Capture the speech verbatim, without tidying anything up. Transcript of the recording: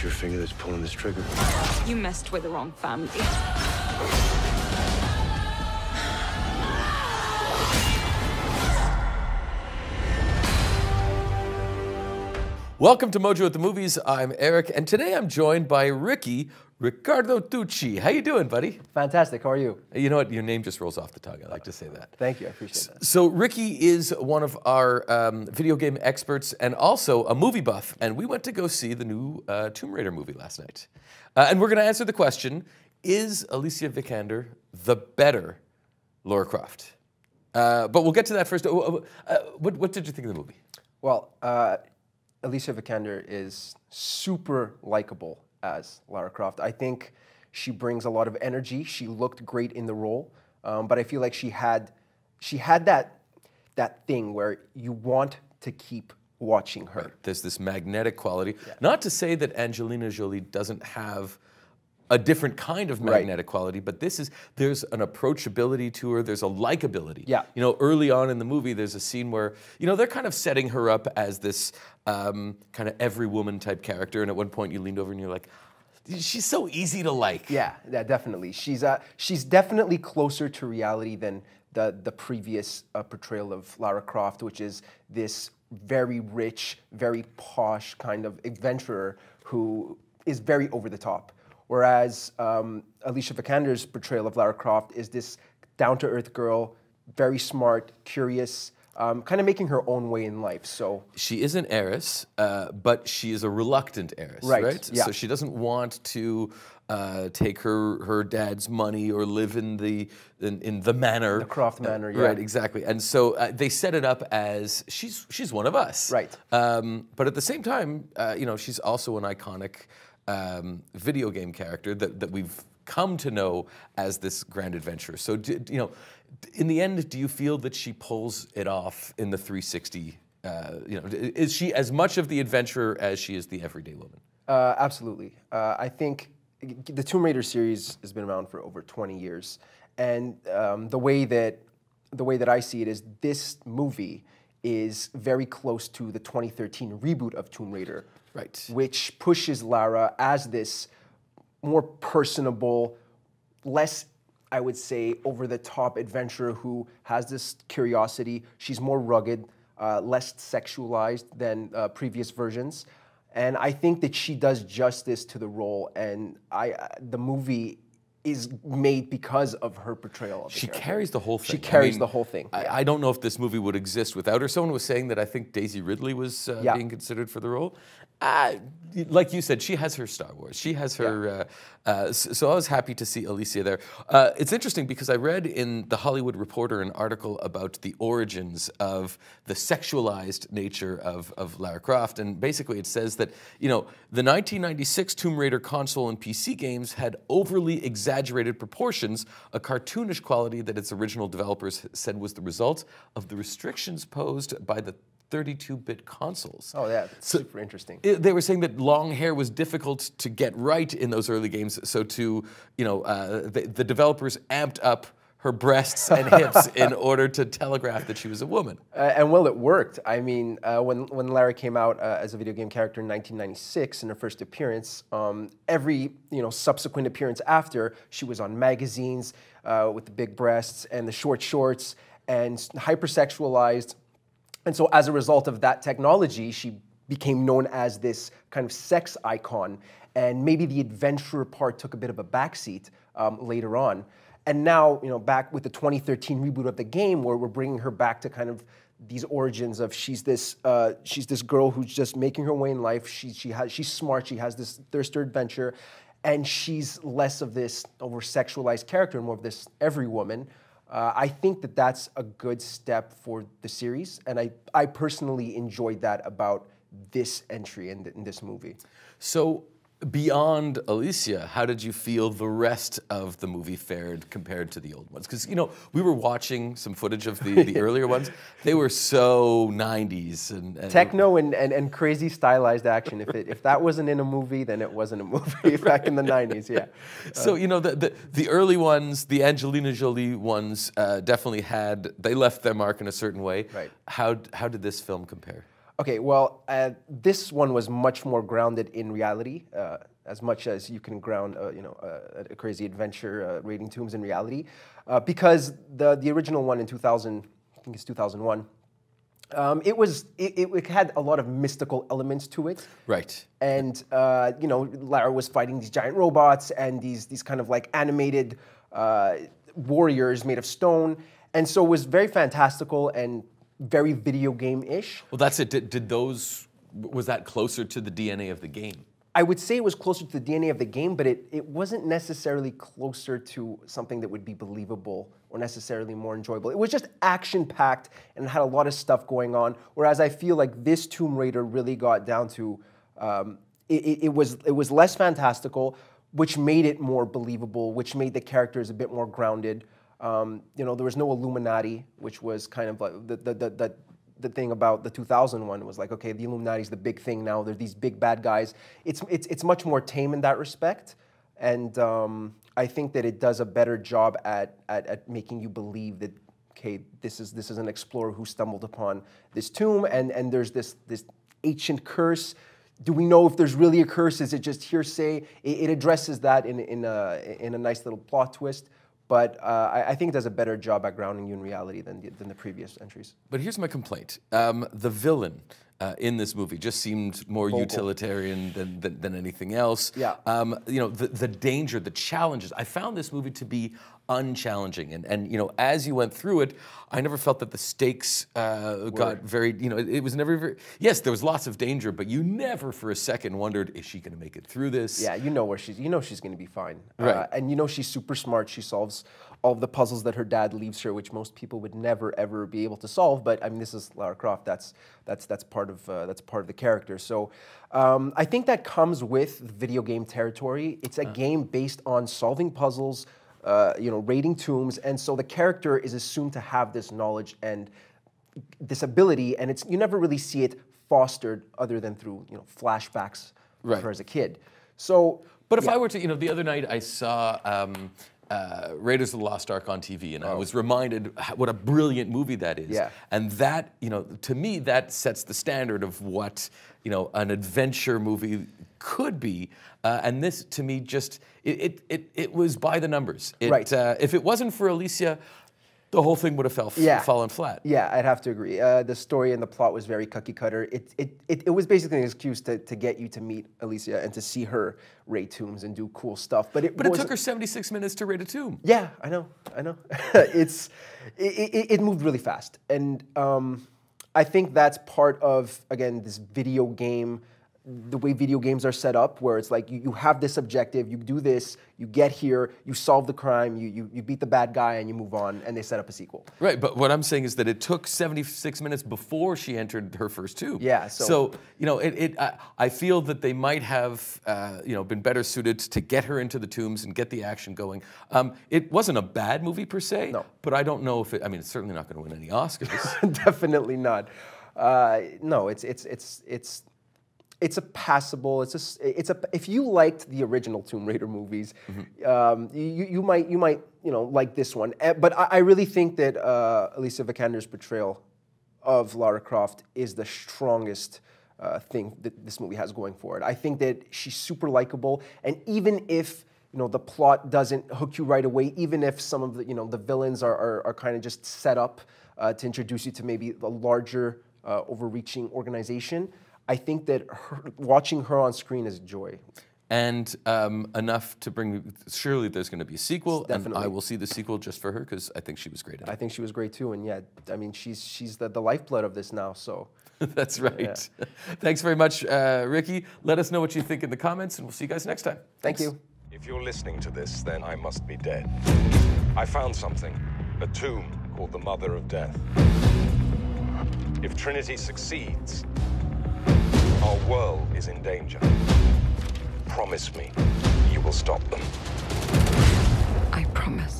It's your finger that's pulling this trigger. You messed with the wrong family. Welcome to Mojo at the Movies. I'm Eric, and today I'm joined by Ricky Riccardo Tucci. How you doing, buddy? Fantastic. How are you? You know what? Your name just rolls off the tongue. I like to say that. Thank you. I appreciate that. So Ricky is one of our um, video game experts and also a movie buff. And we went to go see the new uh, Tomb Raider movie last night. Uh, and we're going to answer the question, is Alicia Vikander the better Lara Croft? Uh, but we'll get to that first. Uh, what, what did you think of the movie? Well, uh, Alicia Vikander is super likable as Lara Croft. I think she brings a lot of energy. She looked great in the role, um, but I feel like she had, she had that, that thing where you want to keep watching her. Right. There's this magnetic quality. Yeah. Not to say that Angelina Jolie doesn't have a different kind of magnetic right. quality, but this is, there's an approachability to her, there's a likability. Yeah. You know, early on in the movie, there's a scene where, you know, they're kind of setting her up as this um, kind of every woman type character, and at one point you leaned over and you're like, she's so easy to like. Yeah, yeah, definitely. She's, uh, she's definitely closer to reality than the, the previous uh, portrayal of Lara Croft, which is this very rich, very posh kind of adventurer who is very over the top. Whereas um, Alicia Vikander's portrayal of Lara Croft is this down-to-earth girl, very smart, curious, um, kind of making her own way in life. So she is an heiress, uh, but she is a reluctant heiress, right? right? Yeah. So she doesn't want to uh, take her her dad's money or live in the in, in the manor, the Croft manor, uh, yeah. right? Exactly. And so uh, they set it up as she's she's one of us, right? Um, but at the same time, uh, you know, she's also an iconic Um, video game character that, that we've come to know as this grand adventure. So, do, you know, in the end, do you feel that she pulls it off in the three sixty? Uh, you know, is she as much of the adventurer as she is the everyday woman? Uh, absolutely. Uh, I think the Tomb Raider series has been around for over twenty years, and um, the way that the way that I see it is this movie is very close to the twenty thirteen reboot of Tomb Raider. Right. Which pushes Lara as this more personable, less, I would say, over-the-top adventurer who has this curiosity. She's more rugged, uh, less sexualized than uh, previous versions. And I think that she does justice to the role, and I, uh, the movie is made because of her portrayal of the character. She carries the whole thing. She carries I mean, the whole thing. I, I don't know if this movie would exist without her. Someone was saying that I think Daisy Ridley was uh, yeah. being considered for the role. Uh, like you said, she has her Star Wars. She has her... Yeah. Uh, uh, so I was happy to see Alicia there. Uh, it's interesting because I read in the Hollywood Reporter an article about the origins of the sexualized nature of, of Lara Croft. And basically it says that, you know, the nineteen ninety-six Tomb Raider console and P C games had overly exaggerated Exaggerated proportions, a cartoonish quality that its original developers said was the result of the restrictions posed by the thirty-two bit consoles. Oh yeah, that's so super interesting. It, they were saying that long hair was difficult to get right in those early games, so to, you know, uh, the, the developers amped up her breasts and hips in order to telegraph that she was a woman. Uh, and well, it worked. I mean, uh, when, when Lara came out uh, as a video game character in nineteen ninety-six in her first appearance, um, every, you know, subsequent appearance after, she was on magazines uh, with the big breasts and the short shorts and hypersexualized. And so as a result of that technology, she became known as this kind of sex icon. And maybe the adventurer part took a bit of a backseat um, later on. And now, you know, back with the twenty thirteen reboot of the game, where we're bringing her back to kind of these origins of she's this uh, she's this girl who's just making her way in life. She she has she's smart. She has this thirst for adventure, and she's less of this over-sexualized character and more of this every woman. Uh, I think that that's a good step for the series, and I I personally enjoyed that about this entry in, the, in this movie. So, beyond Alicia, how did you feel the rest of the movie fared compared to the old ones? Because, you know, we were watching some footage of the, the earlier ones. They were so nineties. And, and techno and, and, and crazy stylized action. If, it, if that wasn't in a movie, then it wasn't a movie back in the nineties, yeah. So, you know, the, the, the early ones, the Angelina Jolie ones, uh, definitely had, they left their mark in a certain way. Right. How, how did this film compare? Okay, well, uh, this one was much more grounded in reality, uh, as much as you can ground, uh, you know, uh, a crazy adventure uh, raiding tombs in reality, uh, because the the original one in two thousand, I think it's two thousand one. Um, it was it, it had a lot of mystical elements to it, right? And uh, you know, Lara was fighting these giant robots and these these kind of like animated uh, warriors made of stone, and so it was very fantastical and very video game-ish. Well, that's it. Did, did those was that closer to the D N A of the game? I would say it was closer to the D N A of the game, but it, it wasn't necessarily closer to something that would be believable or necessarily more enjoyable. It was just action-packed and had a lot of stuff going on, whereas I feel like this Tomb Raider really got down to, um, it, it, was, it was less fantastical, which made it more believable, which made the characters a bit more grounded. Um, you know, there was no Illuminati, which was kind of like the, the, the, the the thing about the two thousand one was like, okay, the Illuminati's the big thing now. They're these big bad guys. It's it's it's much more tame in that respect, and um, I think that it does a better job at, at at making you believe that, okay, this is this is an explorer who stumbled upon this tomb, and and there's this this ancient curse. Do we know if there's really a curse? Is it just hearsay? It, it addresses that in in a in a nice little plot twist. But uh, I, I think it does a better job at grounding you in reality than the, than the previous entries. But here's my complaint. Um, the villain uh, in this movie just seemed more Vocal. utilitarian than, than, than anything else. Yeah. Um, you know, the, the danger, the challenges. I found this movie to be unchallenging. And, and you know, as you went through it, I never felt that the stakes uh, got very, you know, it, it was never very, yes, there was lots of danger, but you never for a second wondered, is she going to make it through this? Yeah, you know where she's, you know she's going to be fine. Right. Uh, and you know she's super smart. She solves all the puzzles that her dad leaves her, which most people would never, ever be able to solve. But I mean, this is Lara Croft. That's, that's, that's, part, of, uh, that's part of the character. So um, I think that comes with video game territory. It's a uh. game based on solving puzzles, Uh, you know, raiding tombs, and so the character is assumed to have this knowledge and this ability, and it's you never really see it fostered other than through you know flashbacks right. of her as a kid. So, but if yeah. I were to, you know, the other night I saw um, uh, Raiders of the Lost Ark on T V, and oh. I was reminded what a brilliant movie that is, yeah. and that you know, to me, that sets the standard of what you know an adventure movie could be, uh, and this to me just it it it, it was by the numbers. It, right. Uh, if it wasn't for Alicia, the whole thing would have fell yeah. fallen flat. Yeah, I'd have to agree. Uh, the story and the plot was very cookie cutter. It it it, it was basically an excuse to, to get you to meet Alicia and to see her raid tombs and do cool stuff. But it but it took her seventy-six minutes to raid a tomb. Yeah, I know, I know. it's it, it it moved really fast, and um, I think that's part of again this video game. The way video games are set up, where it's like you, you have this objective, you do this, you get here, you solve the crime, you, you you beat the bad guy, and you move on, and they set up a sequel. Right, but what I'm saying is that it took seventy-six minutes before she entered her first tomb. Yeah, so... So, you know, it, it, I, I feel that they might have, uh, you know, been better suited to get her into the tombs and get the action going. Um, it wasn't a bad movie, per se, no. but I don't know if it... I mean, it's certainly not going to win any Oscars. Definitely not. Uh, no, it's it's it's it's... It's a passable. It's a. It's a. If you liked the original Tomb Raider movies, mm-hmm. um, you you might you might you know like this one. But I, I really think that uh, Alicia Vikander's portrayal of Lara Croft is the strongest uh, thing that this movie has going for it. I think that she's super likable, and even if you know the plot doesn't hook you right away, even if some of the you know the villains are are, are kind of just set up uh, to introduce you to maybe a larger, uh, overreaching organization. I think that her, watching her on screen is joy. And um, enough to bring, surely there's going to be a sequel, Definitely. and I will see the sequel just for her, because I think she was great at it. I think she was great too, and yeah, I mean, she's, she's the, the lifeblood of this now, so. That's right. Yeah. Thanks very much, uh, Ricky. Let us know what you think in the comments, and we'll see you guys next time. Thanks. Thank you. If you're listening to this, then I must be dead. I found something, a tomb called the Mother of Death. If Trinity succeeds, our world is in danger. Promise me you will stop them. I promise.